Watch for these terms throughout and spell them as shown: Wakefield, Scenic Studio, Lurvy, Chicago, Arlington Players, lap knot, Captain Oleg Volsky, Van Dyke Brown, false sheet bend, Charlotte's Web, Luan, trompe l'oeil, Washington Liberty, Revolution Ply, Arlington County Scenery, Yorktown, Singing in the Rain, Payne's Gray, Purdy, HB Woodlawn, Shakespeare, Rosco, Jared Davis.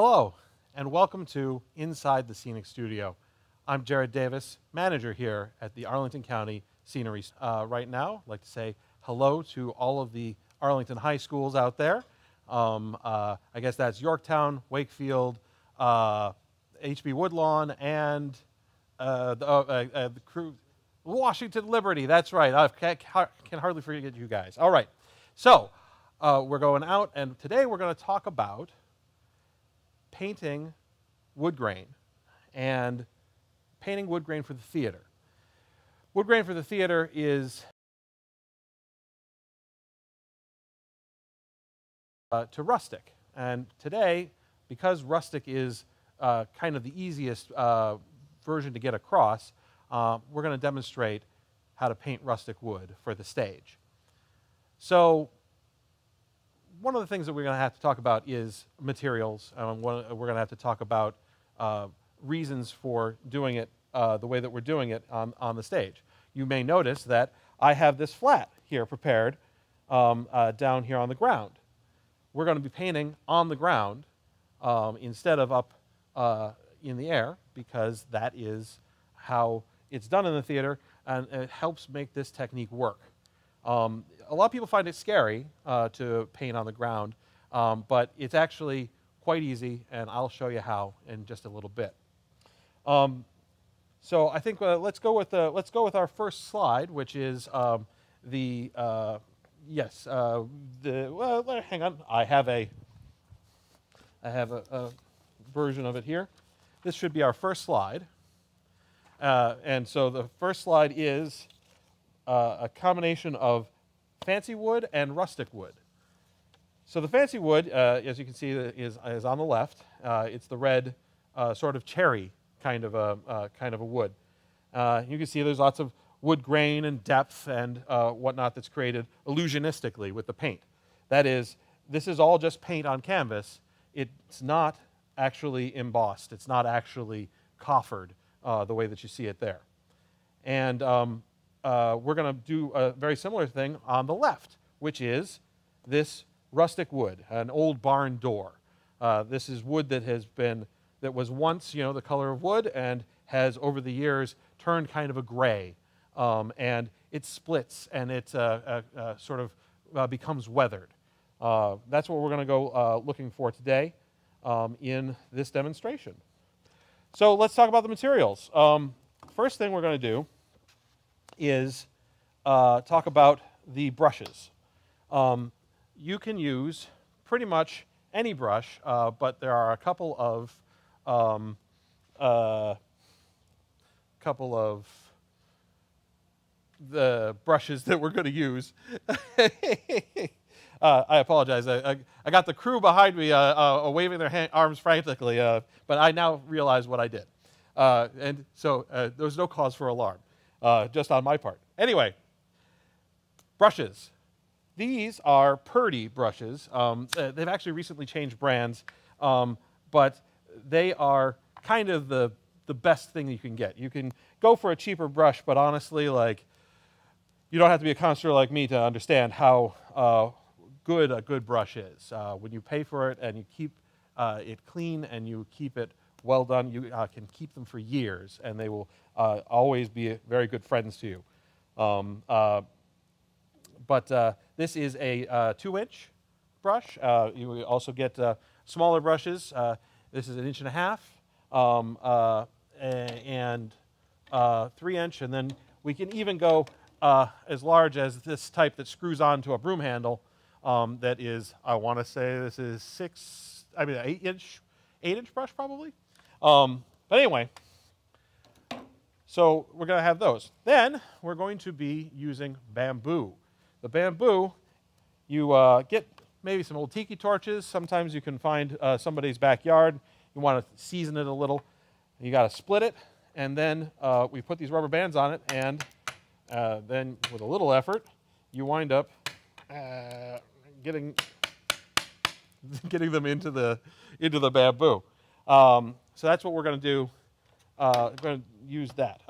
Hello, and welcome to Inside the Scenic Studio. I'm Jared Davis, manager here at the Arlington County Scenery. Right now, I'd like to say hello to all of the Arlington high schools out there. I guess that's Yorktown, Wakefield, HB Woodlawn, and the crew, Washington Liberty. That's right. I can hardly forget you guys. All right. So we're going out, and today we're going to talk about painting wood grain and painting wood grain for the theater. Wood grain for the theater is to rustic. And today, because rustic is kind of the easiest version to get across, we're going to demonstrate how to paint rustic wood for the stage. So one of the things that we're going to have to talk about is materials. We're going to have to talk about reasons for doing it the way that we're doing it on the stage. You may notice that I have this flat here prepared down here on the ground. We're going to be painting on the ground instead of up in the air, because that is how it's done in the theater, and it helps make this technique work. A lot of people find it scary to paint on the ground, but it's actually quite easy, and I'll show you how in just a little bit. So I think let's go with our first slide, which is hang on, I have a version of it here. This should be our first slide, and so the first slide is a combination of fancy wood and rustic wood. So the fancy wood, as you can see, is on the left. It's the red, sort of cherry kind of a wood. You can see there's lots of wood grain and depth and whatnot that's created illusionistically with the paint. That is, this is all just paint on canvas. It's not actually embossed. It's not actually coffered the way that you see it there. And we're going to do a very similar thing on the left, which is this rustic wood, an old barn door. This is wood that was once, you know, the color of wood, and has over the years turned kind of a gray, and it splits and it sort of becomes weathered. That's what we're going to go looking for today in this demonstration. So let's talk about the materials. First thing we're going to do is talk about the brushes. You can use pretty much any brush, but there are a couple of the brushes that we're going to use. I apologize. I got the crew behind me waving their arms frantically, but I now realize what I did, and so there was no cause for alarm. Just on my part. Anyway, brushes. These are Purdy brushes. They've actually recently changed brands, but they are kind of the best thing you can get. You can go for a cheaper brush, but honestly, like, you don't have to be a connoisseur like me to understand how good a good brush is. When you pay for it and you keep it clean and you keep it well done, you can keep them for years, and they will always be very good friends to you. This is a 2-inch brush. You also get smaller brushes. This is an 1.5 inch, and 3-inch, and then we can even go as large as this type that screws onto a broom handle. That is, I want to say this is 8-inch brush probably. But anyway, so we're going to have those. Then we're going to be using bamboo. The bamboo, you get maybe some old tiki torches. Sometimes you can find somebody's backyard. You want to season it a little. You got to split it, and then we put these rubber bands on it, and then with a little effort, you wind up getting them into the bamboo. So that's what we're going to do. We're going to use that.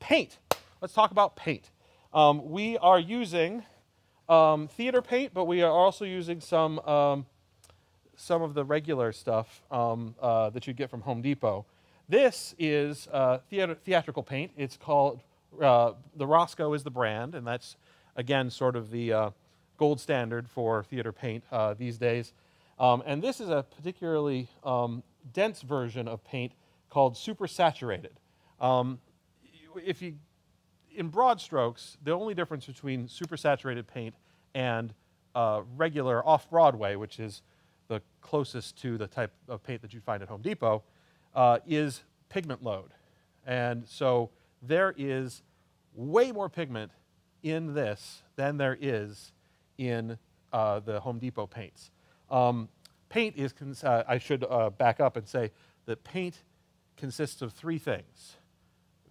Paint. Let's talk about paint. We are using theater paint, but we are also using some some of the regular stuff that you get from Home Depot. This is theatrical paint. It's called, the Rosco is the brand, and that's, again, sort of the gold standard for theater paint these days. And this is a particularly dense version of paint called supersaturated. If you, in broad strokes, the only difference between supersaturated paint and regular off-Broadway, which is the closest to the type of paint that you find at Home Depot, is pigment load. And so there is way more pigment in this than there is in the Home Depot paints. Paint is, I should back up and say that paint consists of three things: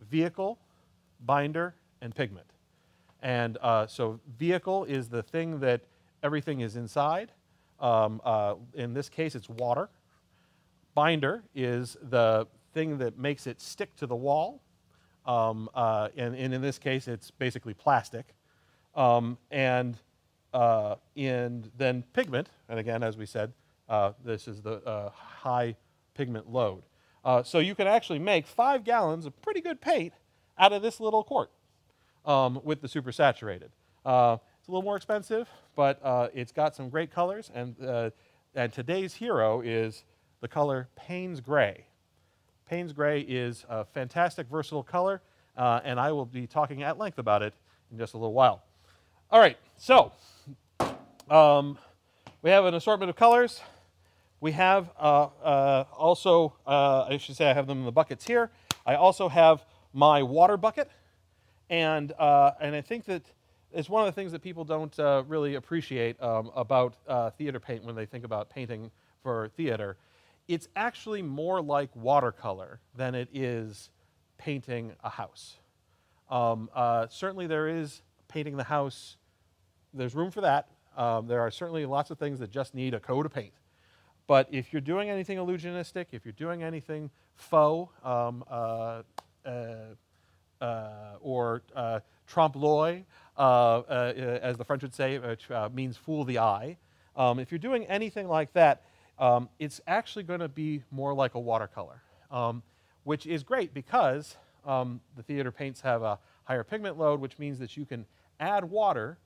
vehicle, binder, and pigment. And so vehicle is the thing that everything is inside. In this case, it's water. Binder is the thing that makes it stick to the wall. And in this case, it's basically plastic. And then pigment, and again, as we said, this is the high pigment load. So you can actually make 5 gallons of pretty good paint out of this little quart with the supersaturated. It's a little more expensive, but it's got some great colors, and today's hero is the color Payne's Gray. Payne's Gray is a fantastic, versatile color, and I will be talking at length about it in just a little while. All right, so we have an assortment of colors. We have also, I should say I have them in the buckets here. I also have my water bucket, and I think that it's one of the things that people don't really appreciate about theater paint when they think about painting for theater. It's actually more like watercolor than it is painting a house. Certainly there is painting the house, there's room for that. There are certainly lots of things that just need a coat of paint. But if you're doing anything illusionistic, if you're doing anything faux or trompe l'oeil, as the French would say, which means fool the eye, if you're doing anything like that, it's actually going to be more like a watercolor, which is great because the theater paints have a higher pigment load, which means that you can add water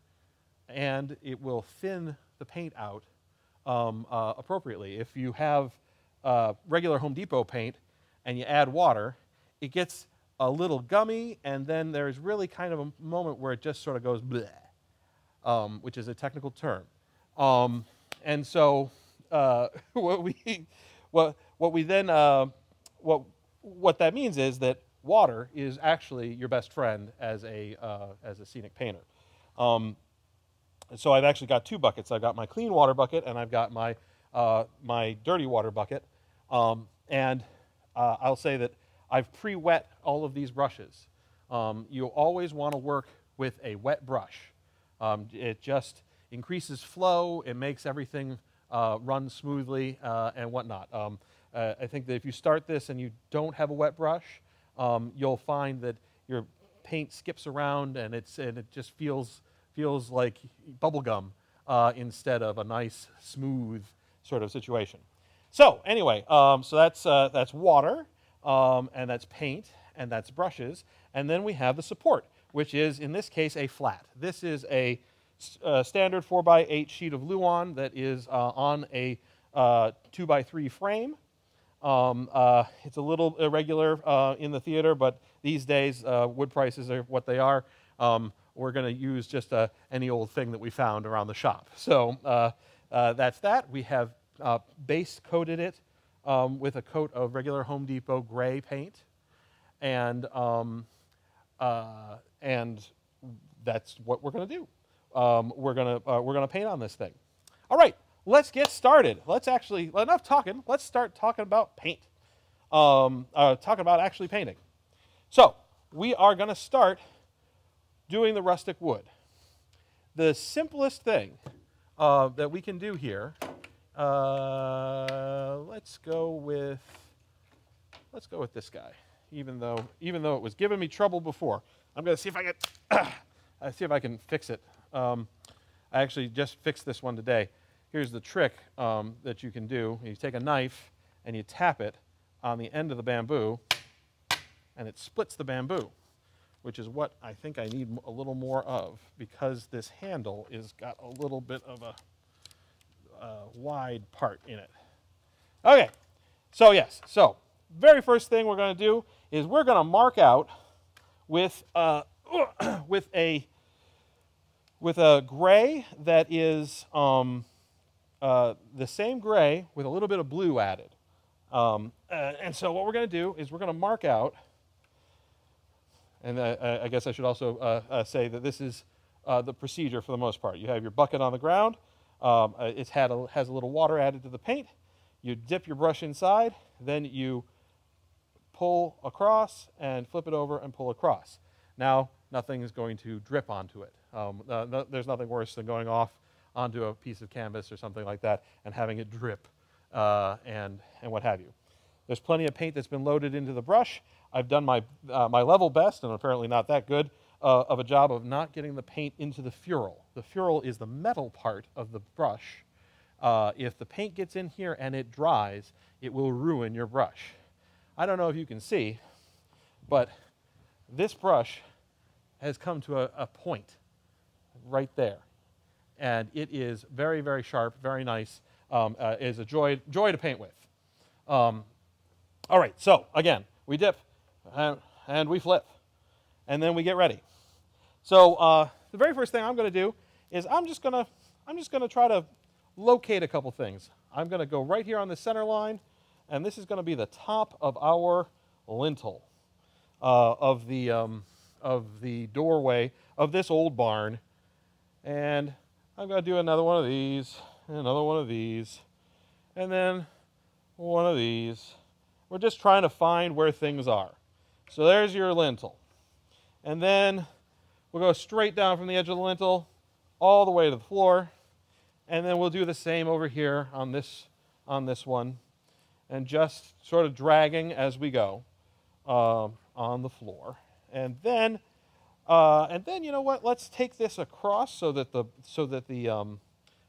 and it will thin the paint out appropriately. If you have regular Home Depot paint and you add water, it gets a little gummy, and then there's really kind of a moment where it just sort of goes bleh, which is a technical term. And so what that means is that water is actually your best friend as a scenic painter. So I've actually got two buckets. I've got my clean water bucket and I've got my my dirty water bucket. And I'll say that I've pre-wet all of these brushes. You always want to work with a wet brush. It just increases flow. It makes everything run smoothly and whatnot. I think that if you start this and you don't have a wet brush, you'll find that your paint skips around and it just feels like bubblegum instead of a nice smooth sort of situation. So anyway, so that's water and that's paint and that's brushes, and then we have the support, which is in this case a flat. This is a standard 4x8 sheet of Luan that is on a 2x3 frame. It's a little irregular in the theater, but these days wood prices are what they are. We're going to use just any old thing that we found around the shop. So that's that. We have base coated it with a coat of regular Home Depot gray paint, and that's what we're going to do. We're gonna paint on this thing. All right, let's get started. Let's actually, enough talking. Let's start talking about paint. Talking about actually painting. So we are gonna start doing the rustic wood. The simplest thing that we can do here. Let's go with this guy. Even though it was giving me trouble before, I'm gonna see if I can fix it. I actually just fixed this one today. Here's the trick that you can do. You take a knife and you tap it on the end of the bamboo, and it splits the bamboo, which is what I think I need a little more of, because this handle is got a little bit of a wide part in it. Okay, so yes, so very first thing we're going to do is we're going to mark out with a gray that is the same gray with a little bit of blue added. And so what we're going to do is we're going to mark out, and I guess I should also say that this is the procedure for the most part. You have your bucket on the ground. It has a little water added to the paint. You dip your brush inside, then you pull across and flip it over and pull across. Now, nothing is going to drip onto it. There's nothing worse than going off onto a piece of canvas or something like that and having it drip and what have you. There's plenty of paint that's been loaded into the brush. I've done my, my level best, and apparently not that good, of a job of not getting the paint into the ferrule. The ferrule is the metal part of the brush. If the paint gets in here and it dries, it will ruin your brush. I don't know if you can see, but this brush has come to a point right there. And it is very, very sharp, very nice. It is a joy to paint with. All right, so again, we dip and we flip, and then we get ready. So the very first thing I'm going to do is I'm just going to try to locate a couple things. I'm going to go right here on the center line, and this is going to be the top of our lintel of the doorway of this old barn. And I'm going to do another one of these, and another one of these, and then one of these. We're just trying to find where things are. So there's your lintel. And then we'll go straight down from the edge of the lintel all the way to the floor. And then we'll do the same over here on this one. And just sort of dragging as we go on the floor. And then you know what? Let's take this across so that the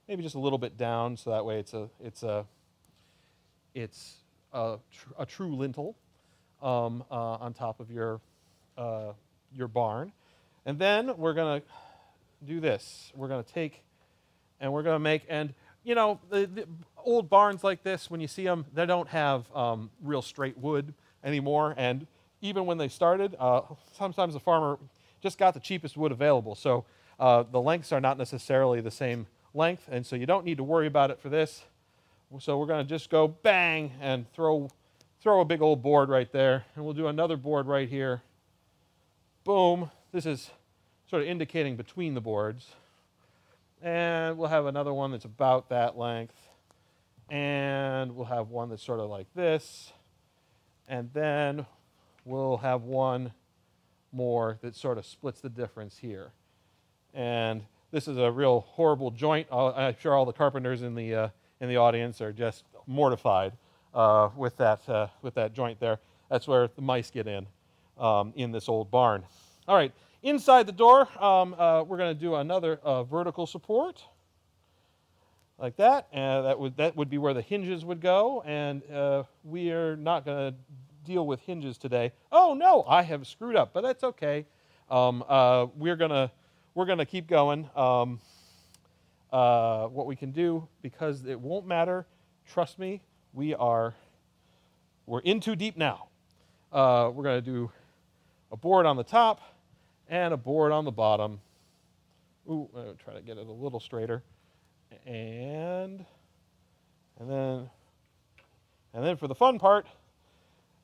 maybe just a little bit down, so that way it's a true lintel on top of your barn. And then we're going to do this. We're going to take and we're going to make, and you know, the old barns like this, when you see them, they don't have real straight wood anymore. And even when they started, sometimes the farmer just got the cheapest wood available. So the lengths are not necessarily the same length. And so you don't need to worry about it for this. So we're going to just go bang and throw a big old board right there. And we'll do another board right here. Boom. This is sort of indicating between the boards. And we'll have another one that's about that length. And we'll have one that's sort of like this. And then we'll have one more that sort of splits the difference here. And this is a real horrible joint. I'm sure all the carpenters in the audience are just mortified with that joint there. That's where the mice get in this old barn. All right, inside the door, we're going to do another vertical support like that, and that would be where the hinges would go. And we are not going to deal with hinges today. Oh no, I have screwed up, but that's okay. We're gonna keep going. What we can do, because it won't matter. Trust me, we're in too deep now. We're going to do a board on the top and a board on the bottom. Ooh, I'm going to try to get it a little straighter, and then for the fun part,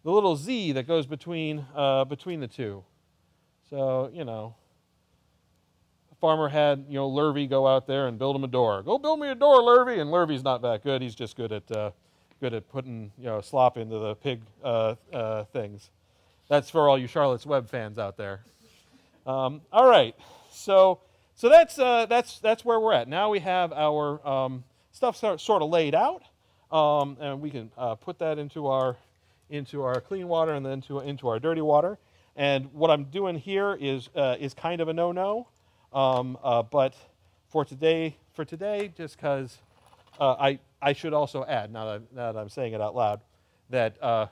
the little Z that goes between the two. So you know, farmer had, you know, Lurvy go out there and build him a door. Go build me a door, Lurvy. And Lurvy's not that good. He's just good at putting, you know, slop into the pig things. That's for all you Charlotte's Web fans out there. All right, so that's where we're at. Now we have our stuff sort of laid out, and we can put that into our clean water and then into our dirty water. And what I'm doing here is kind of a no-no. But for today, just because I should also add, now that I'm saying it out loud, that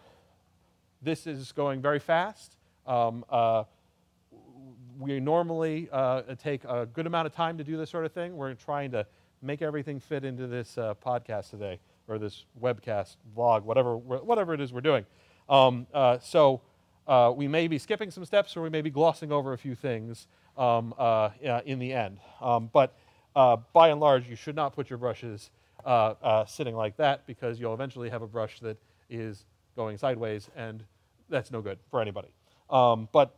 this is going very fast. We normally take a good amount of time to do this sort of thing. We're trying to make everything fit into this podcast today, or this webcast, vlog, whatever it is we're doing. So we may be skipping some steps, or we may be glossing over a few things in the end. But by and large, you should not put your brushes sitting like that, because you'll eventually have a brush that is going sideways, and that's no good for anybody. But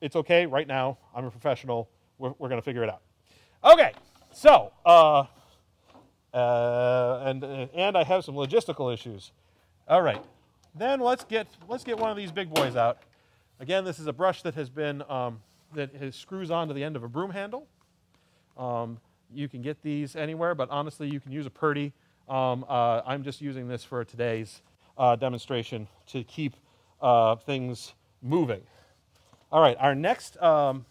it's okay. Right now, I'm a professional. We're going to figure it out. Okay. So, and I have some logistical issues. All right, then let's get one of these big boys out. Again, this is a brush that has been screws onto the end of a broom handle. You can get these anywhere, but honestly, you can use a Purdy. I'm just using this for today's demonstration to keep things moving. All right, our next color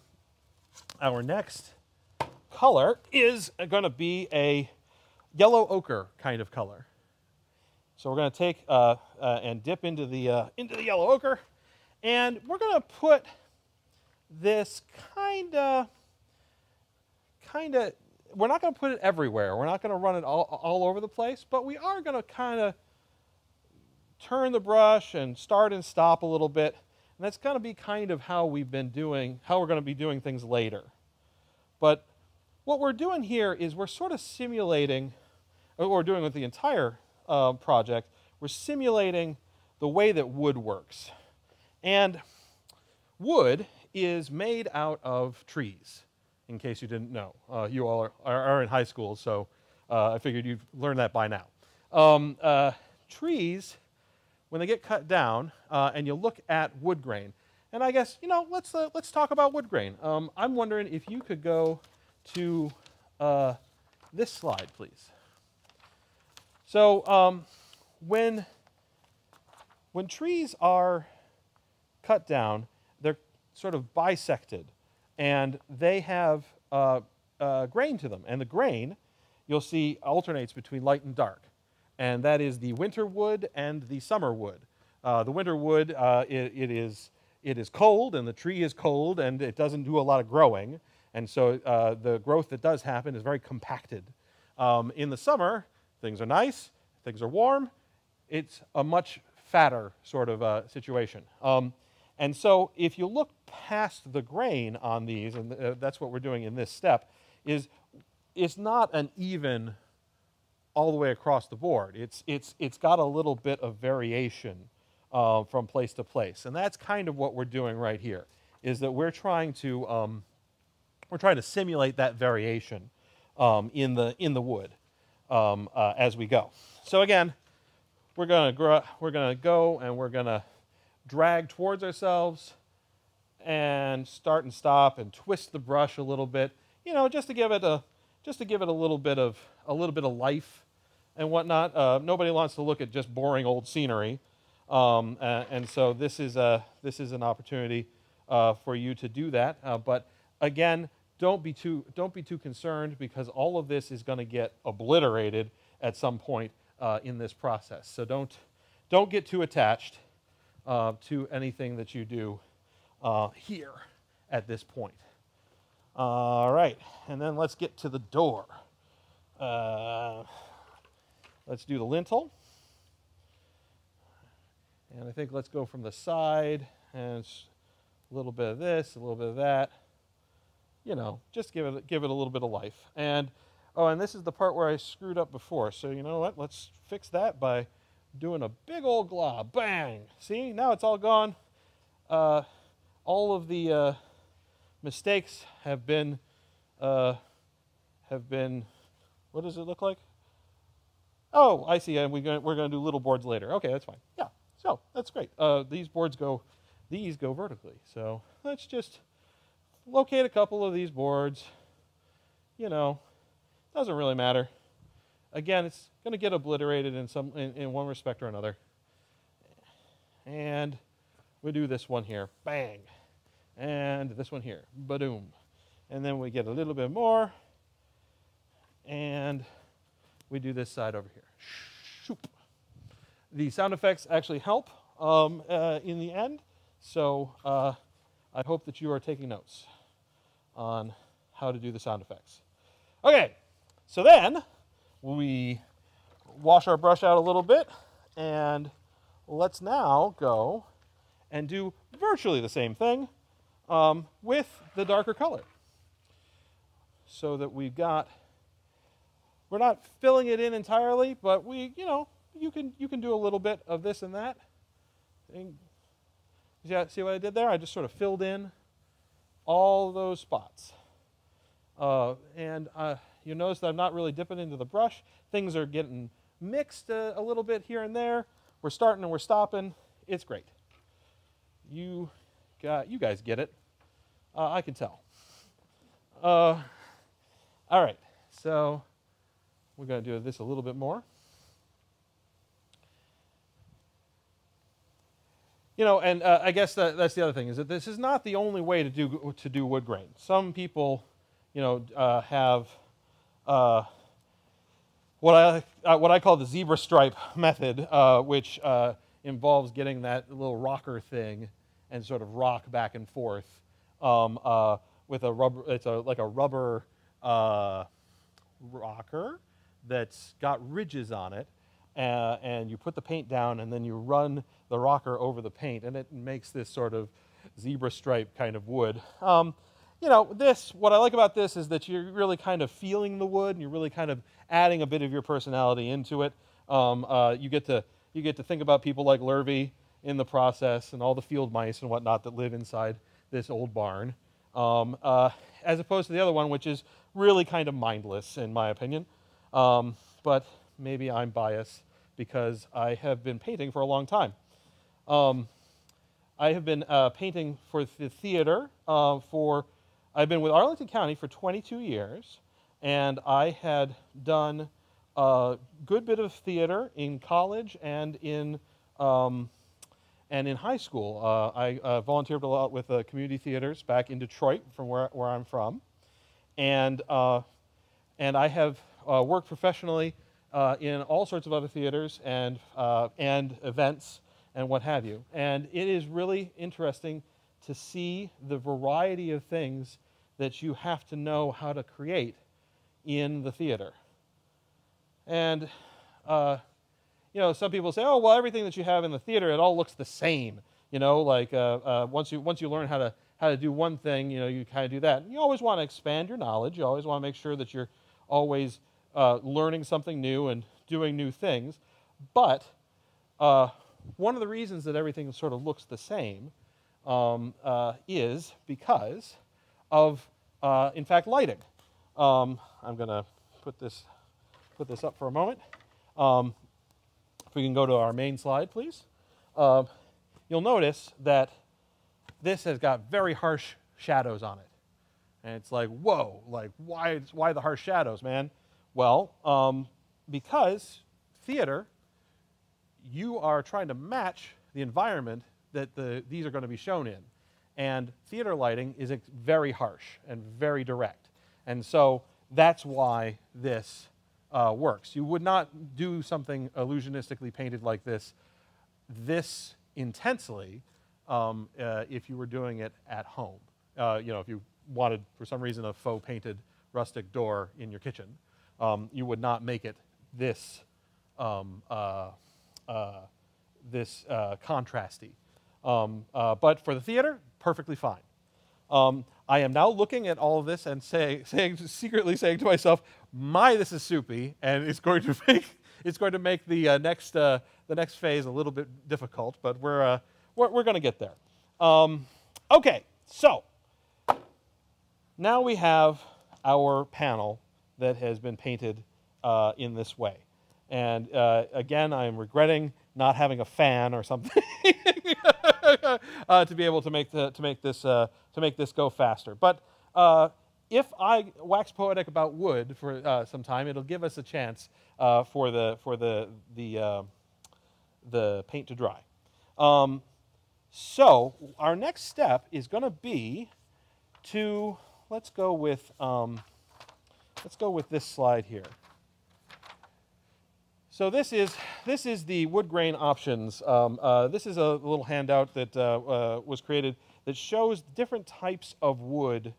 is going to be a yellow ochre kind of color. So we're going to take and dip into the yellow ochre, and we're going to put this kind of. We're not going to put it everywhere. We're not going to run it all over the place, but we are going to kind of turn the brush and start and stop a little bit, and that's going to be kind of how we've been doing, how we're going to be doing things later, but. What we're doing here is we're sort of simulating, what we're doing with the entire project, we're simulating the way that wood works. And wood is made out of trees, in case you didn't know. You all are in high school, so I figured you'd learned that by now. Trees, when they get cut down, and you look at wood grain, and I guess, you know, let's talk about wood grain. I'm wondering if you could go to this slide, please. So when trees are cut down, they're sort of bisected, and they have grain to them. And the grain, you'll see, alternates between light and dark, and that is the winter wood and the summer wood. The winter wood, it is cold, and the tree is cold, and it doesn't do a lot of growing. And so the growth that does happen is very compacted. In the summer, things are nice, things are warm. It's a much fatter sort of situation. And so if you look past the grain on these, and that's what we're doing in this step, is it's not an even all the way across the board. It's got a little bit of variation from place to place. And that's kind of what we're doing right here, is that we're trying to simulate that variation in the wood as we go. So again, we're gonna drag towards ourselves and start and stop and twist the brush a little bit, you know, just to give it a little bit of life and whatnot. Nobody wants to look at just boring old scenery, and so this is an opportunity for you to do that. But again, Don't be too concerned, because all of this is going to get obliterated at some point in this process. So don't get too attached to anything that you do here at this point. All right, and then let's get to the door. Let's do the lintel, and I think let's go from the side, and a little bit of this, a little bit of that. You know, just give it a little bit of life. And oh, and this is the part where I screwed up before. So you know what? Let's fix that by doing a big old glob. Bang! See, now it's all gone. All of the mistakes have been. What does it look like? Oh, I see. And we're going to do little boards later. Okay, that's fine. Yeah. So that's great. These go vertically. So let's just locate a couple of these boards. You know, doesn't really matter. Again, it's going to get obliterated in one respect or another. And we do this one here, bang, and this one here, ba-doom, and then we get a little bit more, and we do this side over here. The sound effects actually help in the end, so I hope that you are taking notes on how to do the sound effects. Okay, so then we wash our brush out a little bit, and let's now go and do virtually the same thing with the darker color, so that we've got, we're not filling it in entirely, but we, you know, you can do a little bit of this and that. And yeah, see what I did there? I just sort of filled in all those spots. You notice that I'm not really dipping into the brush. Things are getting mixed a little bit here and there. We're starting and we're stopping. It's great. You guys get it. I can tell. All right, so we're going to do this a little bit more. You know, and I guess that's the other thing, is that this is not the only way to do wood grain. Some people, you know, have what I call the zebra stripe method, which involves getting that little rocker thing and sort of rock back and forth with a rubber. It's like a rubber rocker that's got ridges on it. And you put the paint down and then you run the rocker over the paint, and it makes this sort of zebra stripe kind of wood. You know, what I like about this is that you're really kind of feeling the wood, and you're really kind of adding a bit of your personality into it. You get to think about people like Lurvy in the process, and all the field mice and whatnot that live inside this old barn, as opposed to the other one, which is really kind of mindless in my opinion. But maybe I'm biased, because I have been painting for a long time. I have been painting for the theater I've been with Arlington County for 22 years, and I had done a good bit of theater in college and in high school. I volunteered a lot with community theaters back in Detroit, from where I'm from, and I have worked professionally in all sorts of other theaters and events and what have you. And it is really interesting to see the variety of things that you have to know how to create in the theater. And, you know, some people say, oh, well, everything that you have in the theater, it all looks the same. You know, like once you learn how to do one thing, you know, you kind of do that. And you always want to expand your knowledge. You always want to make sure that you're always learning something new and doing new things. But one of the reasons that everything sort of looks the same is because of, in fact, lighting. I'm going to put this up for a moment. If we can go to our main slide, please. You'll notice that this has got very harsh shadows on it. And it's like, whoa, like why the harsh shadows, man? Well, because theater, you are trying to match the environment that these are going to be shown in. And theater lighting is very harsh and very direct. And so that's why this works. You would not do something illusionistically painted like this intensely if you were doing it at home. You know, if you wanted, for some reason, a faux painted rustic door in your kitchen. You would not make it this contrasty. But for the theater, perfectly fine. I am now looking at all of this and secretly saying to myself, this is soupy, and it's going to make the next phase a little bit difficult. But we're going to get there. Okay, so now we have our panel that has been painted in this way. And again, I am regretting not having a fan or something to be able to make this go faster. But if I wax poetic about wood for some time, it'll give us a chance for the paint to dry. So our next step is going to be to let's go with this slide here. So this is the wood grain options. This is a little handout that was created that shows different types of wood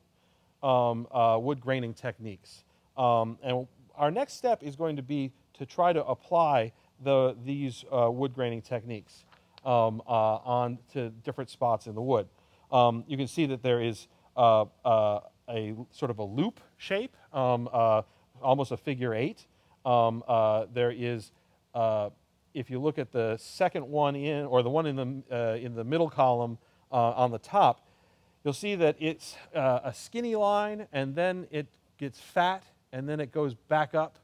wood graining techniques. And our next step is going to be to try to apply these wood graining techniques on to different spots in the wood. You can see that there is a sort of a loop shape, almost a figure eight. There is, if you look at the second one in, or the one in the middle column on the top, you'll see that it's a skinny line, and then it gets fat, and then it goes back up,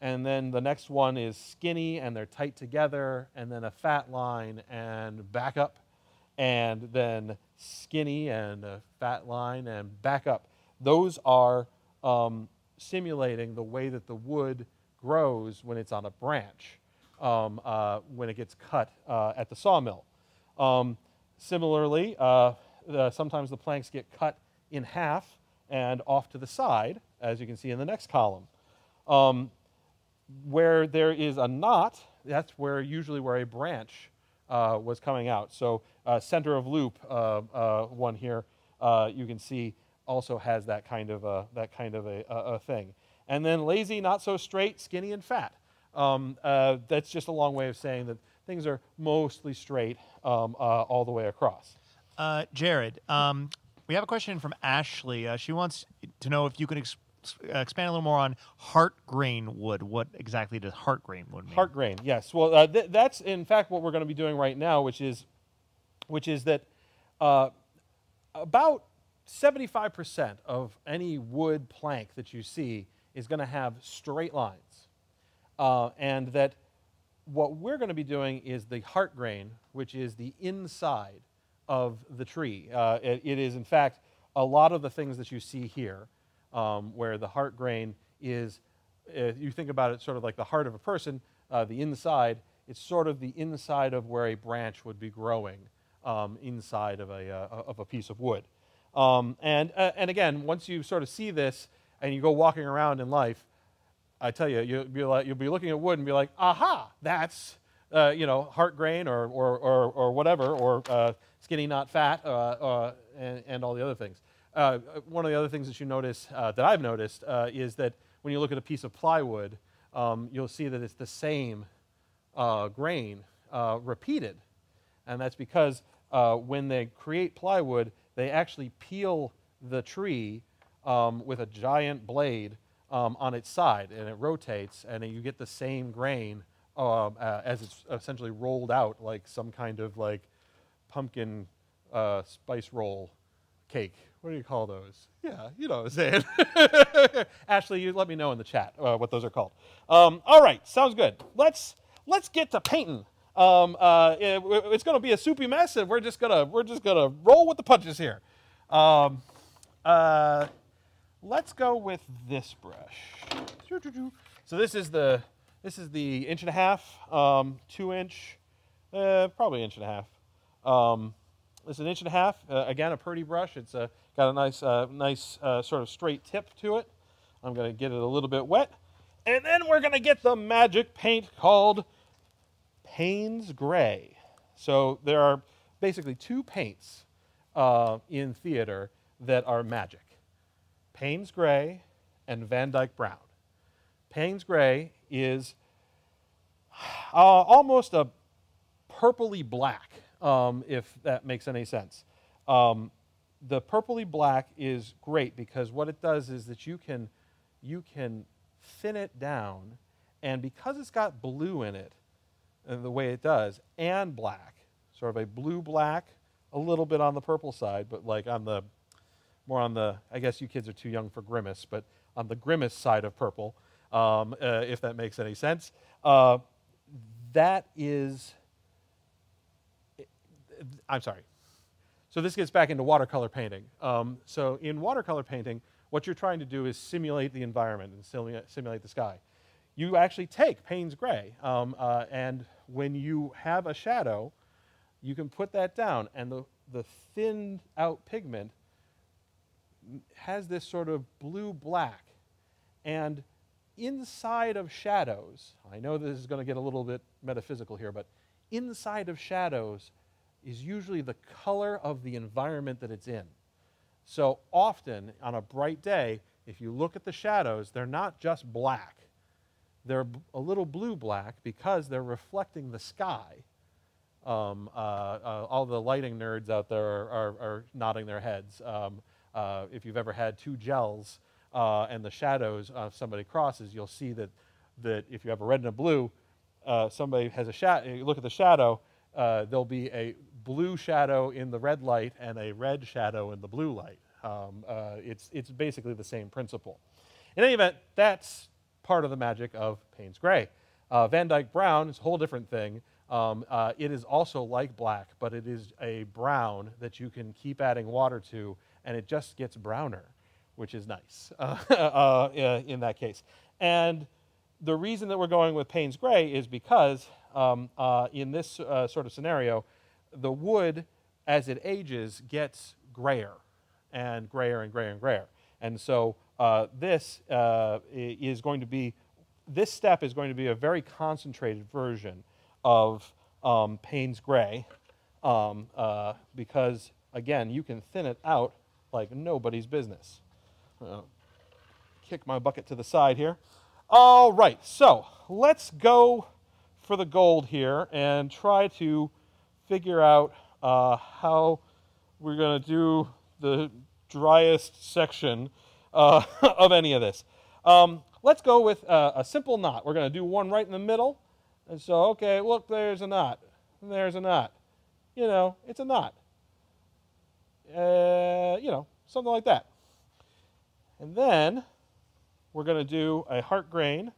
and then the next one is skinny, and they're tight together, and then a fat line, and back up, and then skinny, and a fat line, and back up. Those are simulating the way that the wood grows when it's on a branch, when it gets cut at the sawmill. Similarly, sometimes the planks get cut in half and off to the side, as you can see in the next column. Where there is a knot, that's where usually where a branch was coming out. So center of loop one here, you can see also has that kind of a thing. And then lazy, not so straight, skinny, and fat. That's just a long way of saying that things are mostly straight all the way across. Jared, we have a question from Ashley. She wants to know if you can expand a little more on heart grain wood. What exactly does heart grain wood mean? Heart grain, yes. Well, that's in fact what we're going to be doing right now, which is that about 75% of any wood plank that you see is going to have straight lines. And that what we're going to be doing is the heart grain, which is the inside of the tree. It is, in fact, a lot of the things that you see here, where the heart grain is, you think about it sort of like the heart of a person, the inside, it's sort of the inside of where a branch would be growing inside of a piece of wood. And again, once you sort of see this and you go walking around in life, I tell you, you'll be looking at wood and be like, aha, that's, you know, heart grain or whatever, or skinny, not fat, and all the other things. One of the other things that you notice, that I've noticed, is that when you look at a piece of plywood, you'll see that it's the same grain repeated. And that's because when they create plywood, they actually peel the tree with a giant blade on its side, and it rotates, and you get the same grain as it's essentially rolled out like some kind of like pumpkin spice roll cake. What do you call those? Yeah, you know what I'm saying. Ashley, you let me know in the chat what those are called. All right, sounds good. Let's get to painting. It's going to be a soupy mess, and we're just gonna roll with the punches here. Let's go with this brush. So this is the inch and a half, 2 inch, probably inch and a half. It's an inch and a half. Again, a Purdy brush. It's got a nice sort of straight tip to it. I'm going to get it a little bit wet, and then we're going to get the magic paint called Payne's Gray. So there are basically two paints in theater that are magic: Payne's Gray and Van Dyke Brown. Payne's Gray is almost a purpley black, if that makes any sense. The purpley black is great because what it does is that you can thin it down, and because it's got blue in it, the way it does, and black, sort of a blue-black, a little bit on the purple side, but like on the, more on the, I guess you kids are too young for Grimace, but on the Grimace side of purple, if that makes any sense. That is, I'm sorry. So this gets back into watercolor painting. So in watercolor painting, what you're trying to do is simulate the environment and simulate the sky. You actually take Payne's Gray, and when you have a shadow, you can put that down, and the thinned out pigment has this sort of blue-black, and inside of shadows, I know this is going to get a little bit metaphysical here, but inside of shadows is usually the color of the environment that it's in. So often on a bright day, if you look at the shadows, they're not just black. They're a little blue-black because they're reflecting the sky. All the lighting nerds out there are nodding their heads. If you've ever had two gels and the shadows of somebody crosses, you'll see that if you have a red and a blue, somebody has a shadow, you look at the shadow, there'll be a blue shadow in the red light and a red shadow in the blue light. It's basically the same principle. In any event, that's part of the magic of Payne's Gray. Van Dyke Brown is a whole different thing. It is also like black, but it is a brown that you can keep adding water to, and it just gets browner, which is nice in that case. And the reason that we're going with Payne's Gray is because in this sort of scenario, the wood, as it ages, gets grayer and grayer and grayer and grayer. And so this is going to be, this step is going to be a very concentrated version of Payne's Gray because, again, you can thin it out like nobody's business. Kick my bucket to the side here. All right, so let's go for the gold here and try to figure out how we're going to do the driest section of any of this. Let's go with a simple knot. We're going to do one right in the middle. And so, okay, look, there's a knot. There's a knot. You know, it's a knot. You know, something like that. And then we're going to do a heart grain.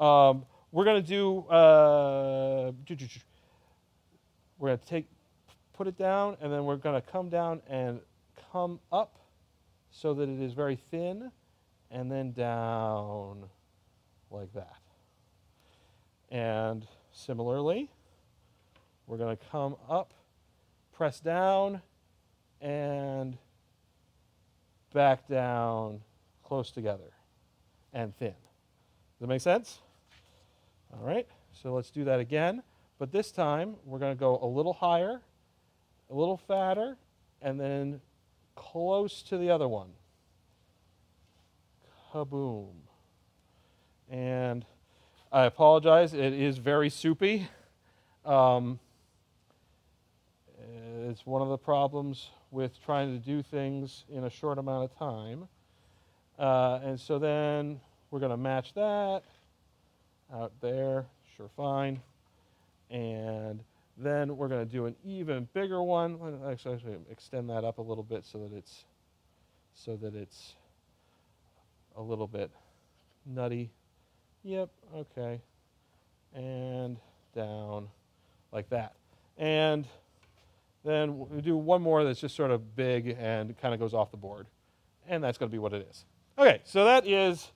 We're going to do, we're going to take, put it down, and then we're going to come down and come up so that it is very thin, and then down like that. And similarly, we're going to come up, press down, and back down close together and thin. Does that make sense? All right, so let's do that again. But this time, we're going to go a little higher, a little fatter, and then close to the other one. Kaboom. And I apologize, it is very soupy. It's one of the problems with trying to do things in a short amount of time. And so then we're going to match that out there, sure fine. And then we're going to do an even bigger one. Actually, extend that up a little bit so that it's a little bit nutty. Yep, okay, and down like that. And then we do one more that's just sort of big and kind of goes off the board, and that's going to be what it is. Okay, so that is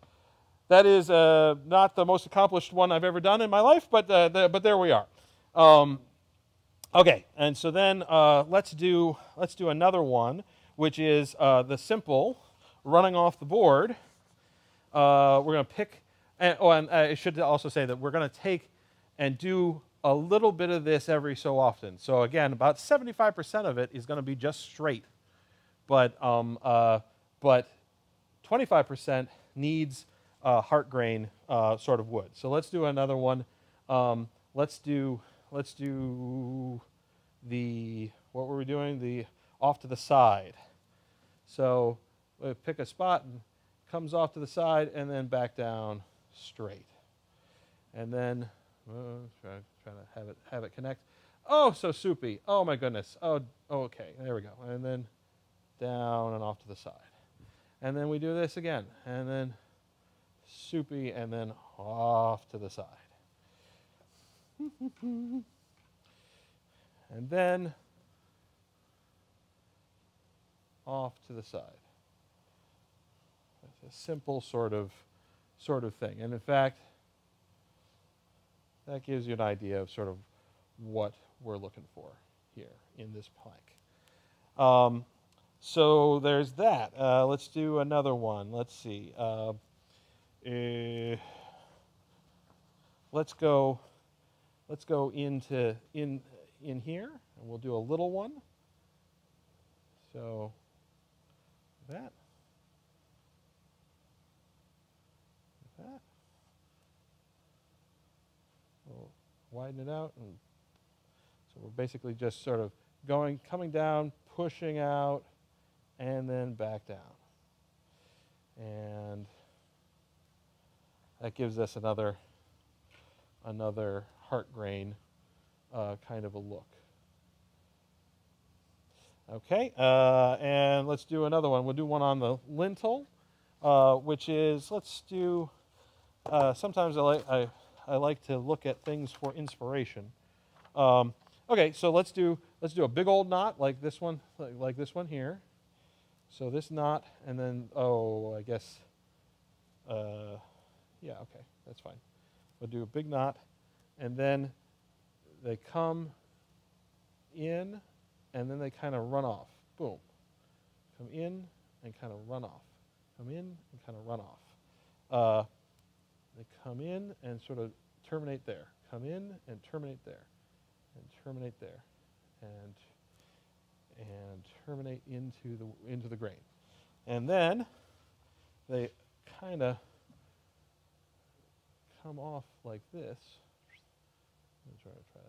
not the most accomplished one I've ever done in my life, but there we are. Okay, and so then let's do another one, which is the simple running off the board. We're going to pick. And I should also say that we're going to take and do a little bit of this every so often. So again, about 75% of it is going to be just straight, but 25% needs heart grain sort of wood. So let's do another one. Let's do the, what were we doing? The off to the side. So we'll pick a spot and comes off to the side and then back down straight, and then try to have it connect. Oh, so soupy. Oh my goodness. Oh, okay. There we go. And then down and off to the side, and then we do this again, and then soupy, and then off to the side, and then off to the side. It's a simple sort of thing, and in fact, that gives you an idea of sort of what we're looking for here in this plank. So there's that. Let's do another one. Let's see. Let's go in here, and we'll do a little one. So that. We'll widen it out, and so we're basically just sort of going, coming down, pushing out, and then back down. And that gives us another heart grain kind of a look. Okay, and let's do another one. We'll do one on the lintel, which is, let's do, sometimes I like to look at things for inspiration. Okay, so let's do a big old knot like this one here. So this knot, and then, oh, I guess, yeah, okay, that's fine. We'll do a big knot, and then they come in, and then they kind of run off. Boom. Come in and kind of run off. Come in and kind of run off. They come in and sort of terminate there. Come in and terminate there. And terminate there. And terminate into the grain. And then they kind of come off like this. I'm going to try to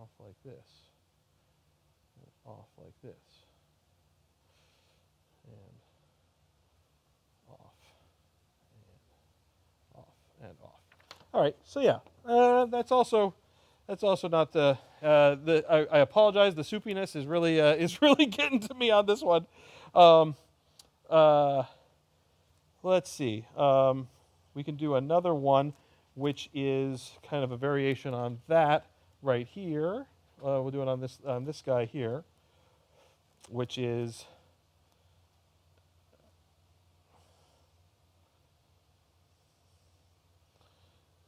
off like this. And off like this. And off. And off. And off. All right. So yeah, that's also not the. I apologize. The soupiness is really getting to me on this one. Let's see. We can do another one, which is kind of a variation on that right here. We'll do it on this guy here, which is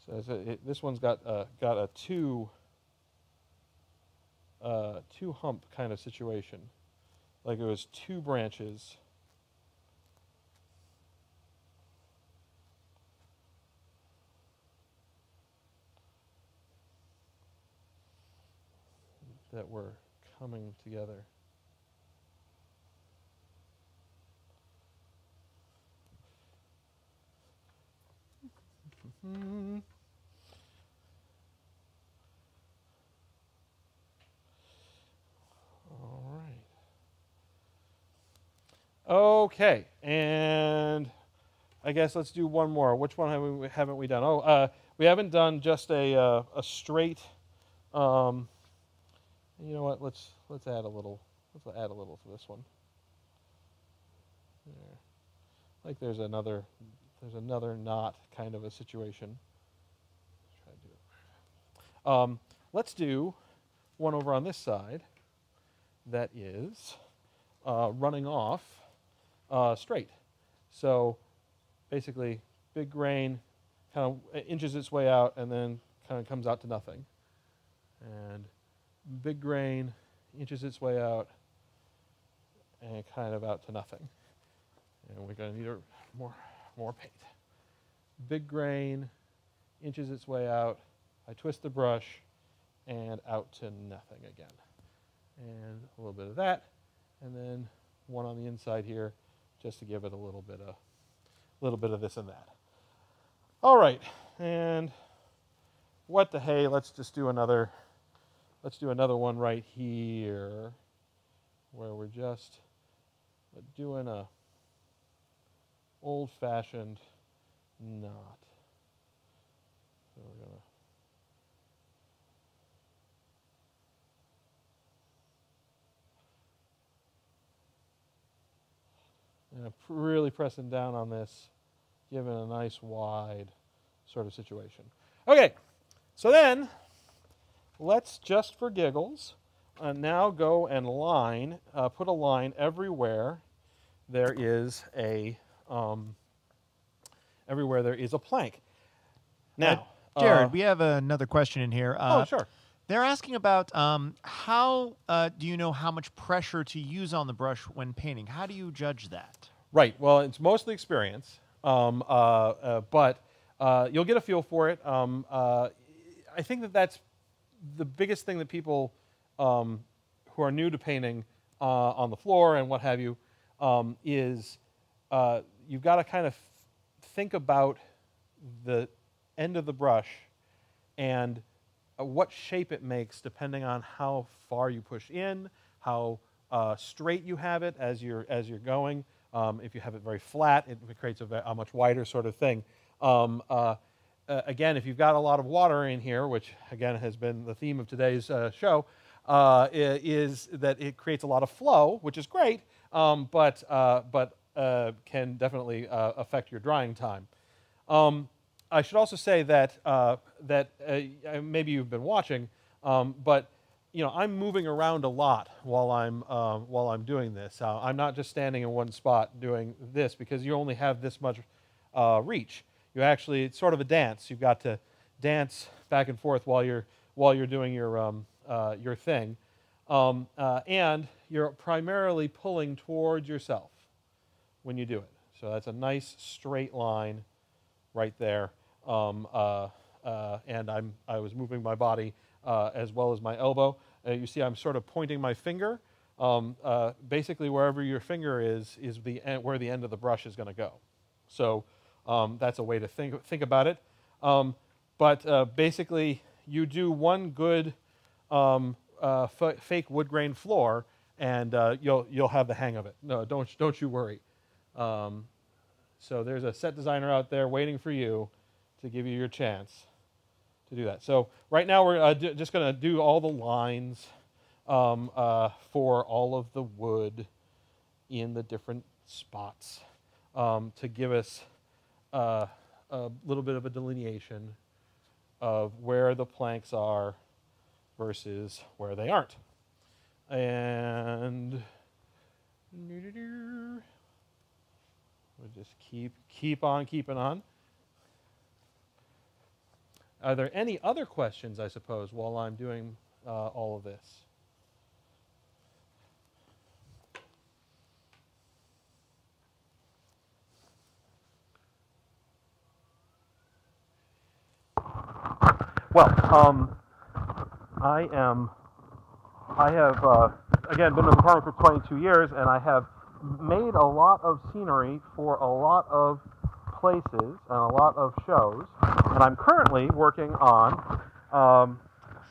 so this one's got a two hump kind of situation, like it was two branches. That were coming together. All right. Okay, and I guess let's do one more. Which one haven't we done? Oh, we haven't done just a straight. You know what? Let's add a little. Let's add a little to this one. There. Like there's another knot kind of a situation. Let's try to do it. Let's do one over on this side. That is running off straight. So basically, big grain kind of inches its way out and then kind of comes out to nothing. And big grain inches its way out and kind of out to nothing. And we're going to need more paint. Big grain inches its way out. I twist the brush and out to nothing again. And a little bit of that. And then one on the inside here just to give it a little bit of this and that. All right. And what the hey, let's just do another. Let's do another one right here where we're just doing a old-fashioned knot. So we're going to and I'm really pressing down on this, giving a nice wide sort of situation. Okay, so then let's just for giggles now go and line, put a line everywhere there is a plank. Now, Jared, we have another question in here. Oh, sure. They're asking about how do you know how much pressure to use on the brush when painting? How do you judge that? Right. Well, it's mostly experience, but You'll get a feel for it. I think that that's the biggest thing that people who are new to painting on the floor and what have you is you've got to kind of think about the end of the brush and what shape it makes depending on how far you push in, how straight you have it as you're going. If you have it very flat, it creates a much wider sort of thing. Again, if you've got a lot of water in here, which again has been the theme of today's show, is that it creates a lot of flow, which is great, but can definitely affect your drying time. I should also say that maybe you've been watching, but you know, I'm moving around a lot while I'm doing this. I'm not just standing in one spot doing this because you only have this much reach. You actually, it's sort of a dance. You've got to dance back and forth while you're doing your thing, and you're primarily pulling towards yourself when you do it. So that's a nice straight line right there, and I was moving my body as well as my elbow. You see, I'm sort of pointing my finger. Basically, wherever your finger is where the end of the brush is going to go. So that's a way to think about it. But basically, you do one good fake wood grain floor, and you'll have the hang of it. No, don't you worry. So there's a set designer out there waiting for you to give you your chance to do that. So right now we're just going to do all the lines for all of the wood in the different spots to give us a little bit of a delineation of where the planks are versus where they aren't. And we'll just keep on keeping on. Are there any other questions, I suppose, while I'm doing all of this? Well, I have, again, been in the department for 22 years, and I have made a lot of scenery for a lot of places and a lot of shows, and I'm currently working on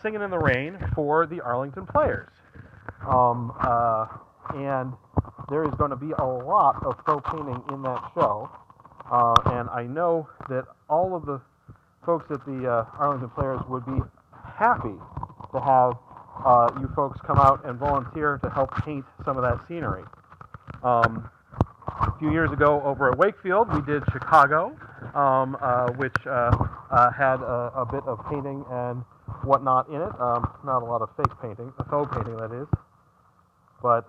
Singing in the Rain for the Arlington Players, and there is going to be a lot of pro painting in that show, and I know that all of the folks at the Arlington Players would be happy to have you folks come out and volunteer to help paint some of that scenery. A few years ago over at Wakefield, we did Chicago, which had a bit of painting and whatnot in it. Not a lot of fake painting, faux painting that is, but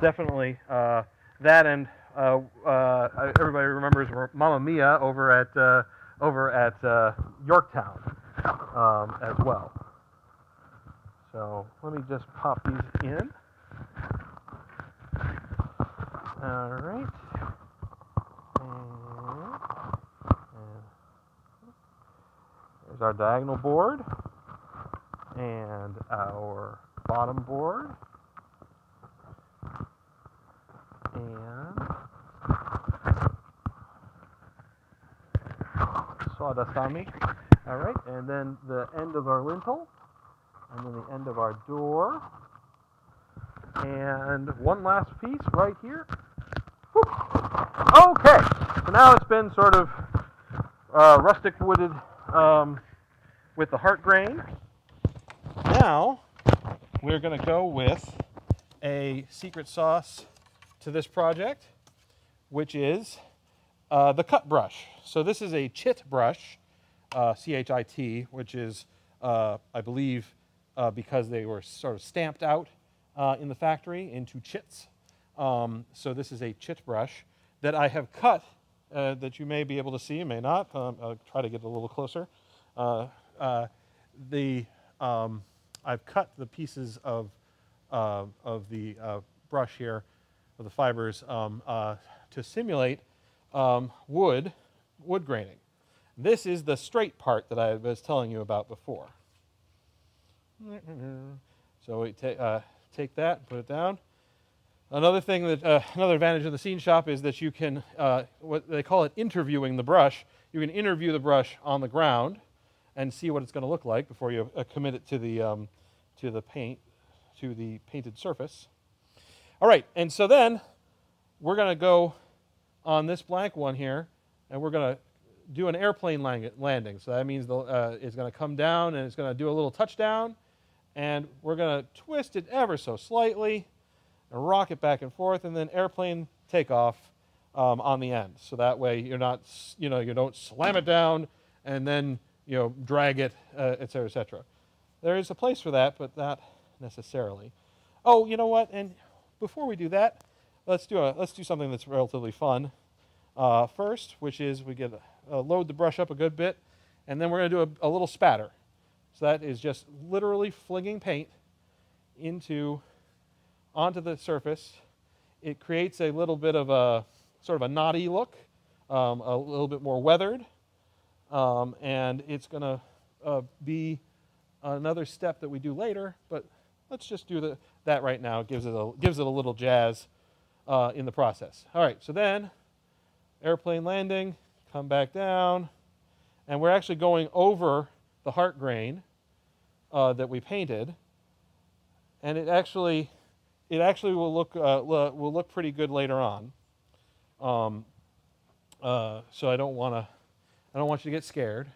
definitely that and everybody remembers Mamma Mia over at Yorktown as well. So let me just pop these in. All right, and there's our diagonal board and our bottom board, and sawdust on me. All right, and then the end of our lintel, and then the end of our door, and one last piece right here. Okay, so now it's been sort of rustic wooded with the heart grain. Now we're going to go with a secret sauce to this project, which is the cut brush. So this is a chit brush, C-H-I-T, which is, I believe, because they were sort of stamped out in the factory into chits. So this is a chit brush that I have cut, that you may be able to see, you may not. I'll try to get a little closer. I've cut the pieces of the brush here, of the fibers, to simulate wood wood graining. This is the straight part that I was telling you about before. So we take that, put it down. Another thing that, another advantage of the scene shop is that you can, what they call it, interviewing the brush. You can interview the brush on the ground and see what it's going to look like before you commit it to the paint, to the painted surface. All right, and so then we're going to go on this blank one here, and we're going to do an airplane landing. So that means the, it's going to come down and it's going to do a little touchdown, and we're going to twist it ever so slightly and rock it back and forth, and then airplane takeoff on the end. So that way you're not, you know, you don't slam it down and then, you know, drag it, et cetera, et cetera. There is a place for that, but not necessarily. Oh, you know what? And before we do that, let's do something that's relatively fun first, which is we get load the brush up a good bit, and then we're going to do a little spatter. So that is just literally flinging paint onto the surface. It creates a little bit of a sort of a knotty look, a little bit more weathered. And it's going to be another step that we do later, but let's just do that right now. It gives it a little jazz in the process. All right, so then airplane landing, come back down, and we're actually going over the heart grain that we painted, and it actually will look pretty good later on. So I don't want you to get scared.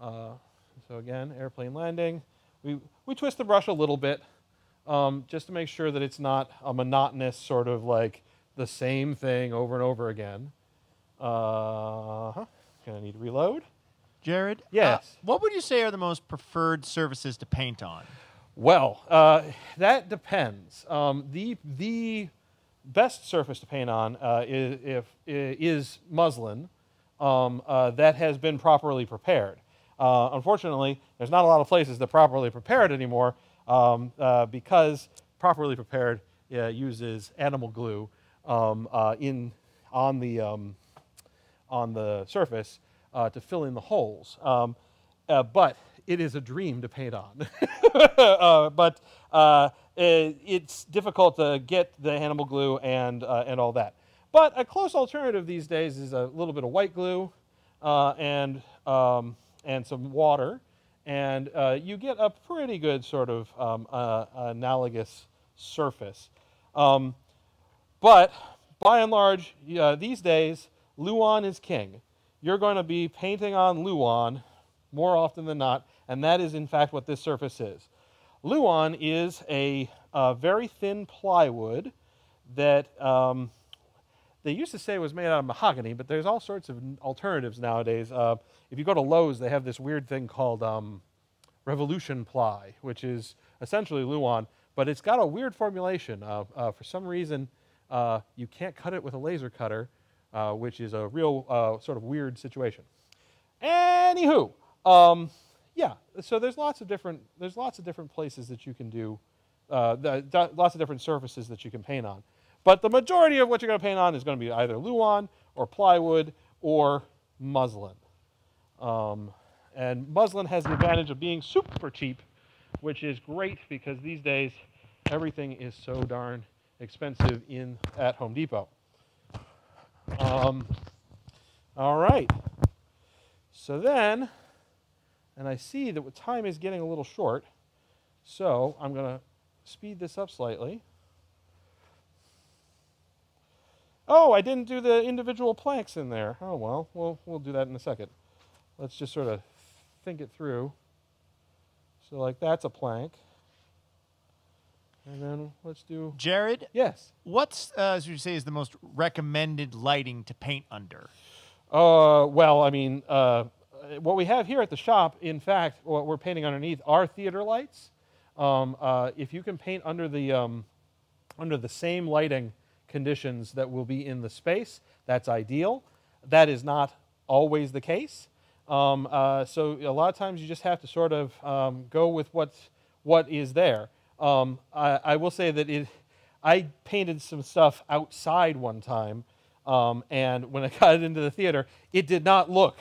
So again, airplane landing. We twist the brush a little bit just to make sure that it's not a monotonous sort of like the same thing over and over again. Gonna need to reload. Jared? Yes. What would you say are the most preferred surfaces to paint on? Well, that depends. The best surface to paint on is muslin. That has been properly prepared. Unfortunately, there's not a lot of places that properly prepare it anymore because properly prepared uses animal glue on the surface to fill in the holes. But it is a dream to paint on. but it's difficult to get the animal glue and all that. But a close alternative these days is a little bit of white glue and some water, and you get a pretty good sort of analogous surface. But by and large, these days, Luan is king. You're going to be painting on Luan more often than not, and that is in fact what this surface is. Luan is a very thin plywood that they used to say it was made out of mahogany, but there's all sorts of alternatives nowadays. If you go to Lowe's, they have this weird thing called Revolution Ply, which is essentially Luan, but it's got a weird formulation. For some reason, you can't cut it with a laser cutter, which is a real sort of weird situation. Anywho, yeah. So there's lots of different places that you can do, lots of different surfaces that you can paint on. But the majority of what you're going to paint on is going to be either Luan or plywood or muslin. And muslin has the advantage of being super cheap, which is great because these days everything is so darn expensive at Home Depot. All right. So then, and I see that time is getting a little short, so I'm going to speed this up slightly. Oh, I didn't do the individual planks in there. Oh, well, we'll do that in a second. Let's just sort of think it through. So, like, that's a plank. And then let's do... Jared? Yes? What's, as you say, is the most recommended lighting to paint under? Well, I mean, what we have here at the shop, in fact, what we're painting underneath are theater lights. If you can paint under the same lighting conditions that will be in the space, that's ideal. That is not always the case. So a lot of times you just have to sort of go with what is there. I will say that I painted some stuff outside one time And when I got it into the theater, it did not look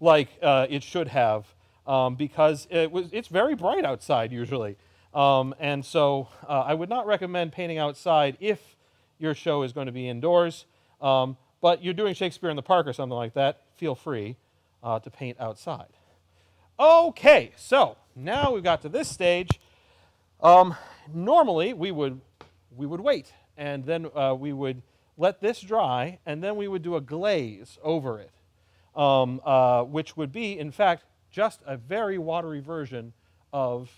like it should have, because it's very bright outside usually. And so I would not recommend painting outside if your show is going to be indoors. But you're doing Shakespeare in the Park or something like that, feel free to paint outside. Okay, so now we've got to this stage. Normally we would wait, and then we would let this dry, and then we would do a glaze over it, which would be, in fact, just a very watery version of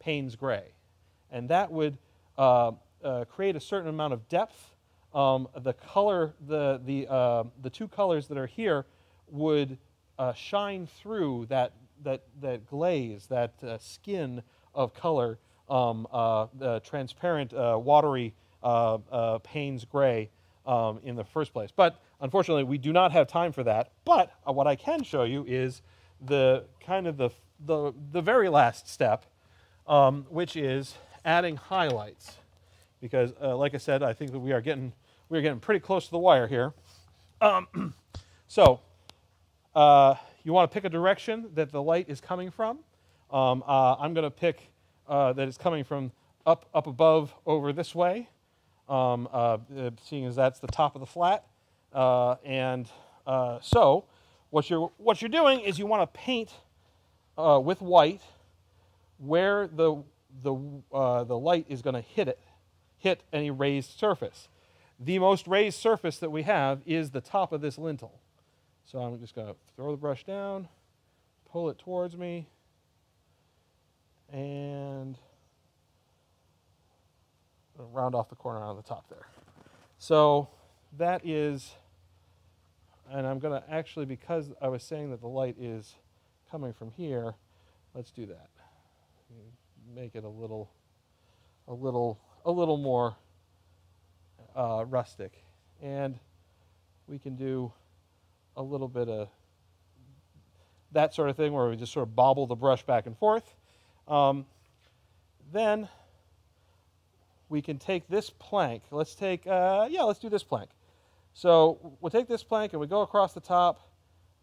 Payne's Gray. And that would create a certain amount of depth. The color, the two colors that are here would shine through that glaze, that skin of color, the transparent, watery Payne's Gray in the first place. But unfortunately, we do not have time for that. But what I can show you is the kind of the very last step, which is adding highlights, because like I said, I think that we are getting pretty close to the wire here. So you want to pick a direction that the light is coming from. I'm going to pick that it's coming from up above over this way, seeing as that's the top of the flat. So what you're doing is you want to paint with white where the light is going to hit any raised surface. The most raised surface that we have is the top of this lintel. So I'm just going to throw the brush down, pull it towards me, and round off the corner on the top there. So that is, and I'm going to actually, because I was saying that the light is coming from here, let's do that. Make it a little more rustic, and we can do a little bit of that sort of thing where we just sort of bobble the brush back and forth. Then we can take this plank. Let's take, let's do this plank. So we'll take this plank and we go across the top.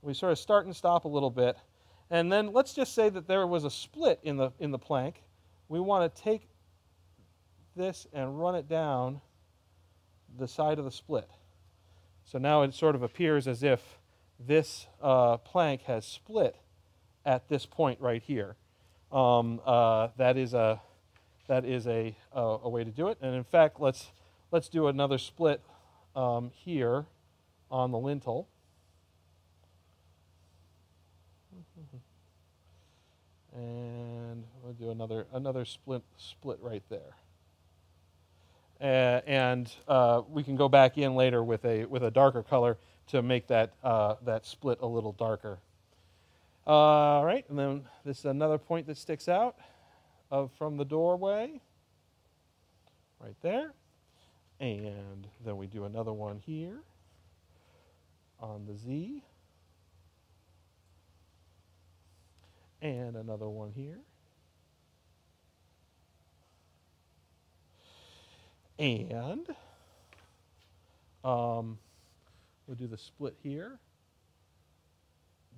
We sort of start and stop a little bit. And then let's just say that there was a split in the plank. We want to take this and run it down the side of the split. So now it sort of appears as if this plank has split at this point right here. That is a way to do it. And in fact, let's do another split here on the lintel. And we'll do another split right there. And we can go back in later with a darker color to make that that split a little darker. All right, and then this is another point that sticks out from the doorway, right there. And then we do another one here on the Z, and another one here, and we'll do the split here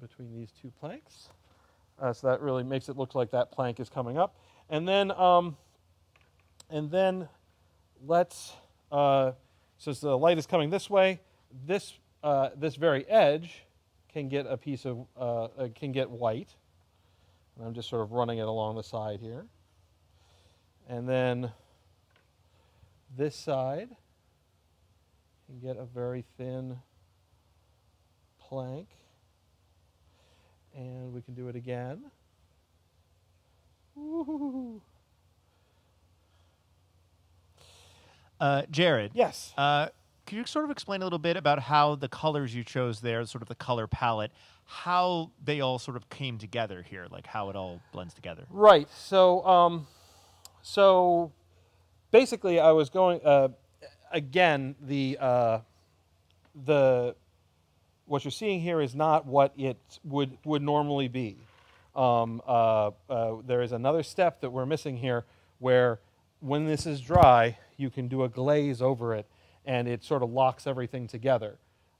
between these two planks. So that really makes it look like that plank is coming up. And then let's, since the light is coming this way, this very edge can get a piece of, can get white. And I'm just sort of running it along the side here. And then this side can get a very thin plank. And we can do it again. Woo-hoo-hoo-hoo. Jared. Yes. Could you sort of explain a little bit about how the colors you chose there, sort of the color palette, how they all sort of came together here, like how it all blends together? Right. So, so basically, I was going again. What you're seeing here is not what it would normally be. There is another step that we're missing here where when this is dry, you can do a glaze over it and it sort of locks everything together.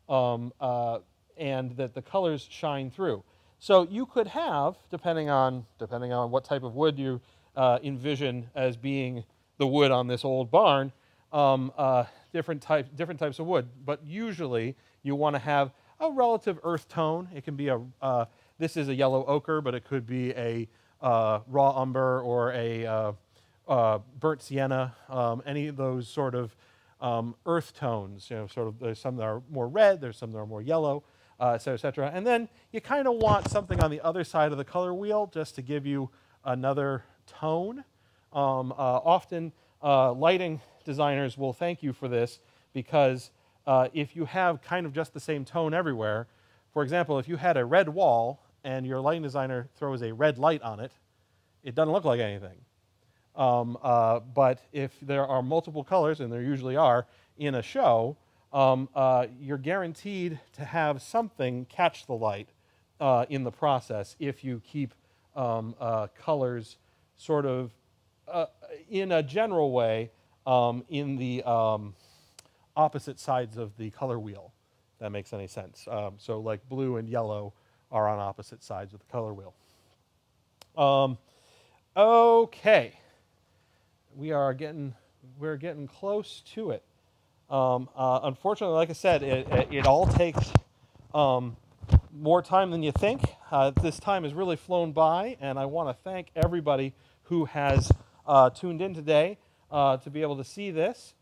and that the colors shine through. So you could have, depending on what type of wood you envision as being the wood on this old barn, different types of wood. But usually you want to have a relative earth tone. It can be a this is a yellow ochre, but it could be a raw umber or a burnt sienna. Any of those sort of earth tones. You know, sort of. There's some that are more red. There's some that are more yellow. Et cetera. And then you kind of want something on the other side of the color wheel just to give you another tone. Often lighting designers will thank you for this, because if you have kind of just the same tone everywhere, for example, if you had a red wall and your lighting designer throws a red light on it, it doesn't look like anything. But if there are multiple colors, and there usually are in a show, you're guaranteed to have something catch the light in the process if you keep colors sort of in a general way in the opposite sides of the color wheel, if that makes any sense. So like blue and yellow are on opposite sides of the color wheel. Okay, we're getting close to it. Unfortunately, like I said, it all takes more time than you think. This time has really flown by, and I want to thank everybody who has tuned in today to be able to see this.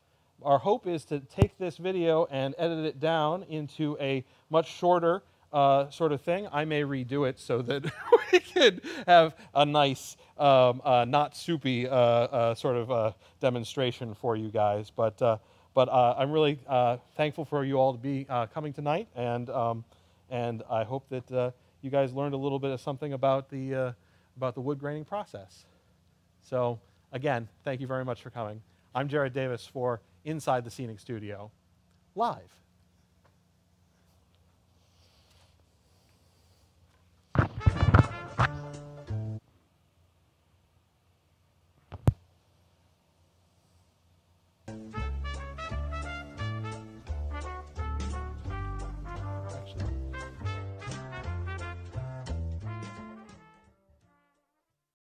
Our hope is to take this video and edit it down into a much shorter sort of thing. I may redo it so that we could have a nice, not soupy sort of demonstration for you guys. But I'm really thankful for you all to be coming tonight, and I hope that you guys learned a little bit of something about the wood graining process. So again, thank you very much for coming. I'm Jared Davis for Inside the Scenic Studio, live.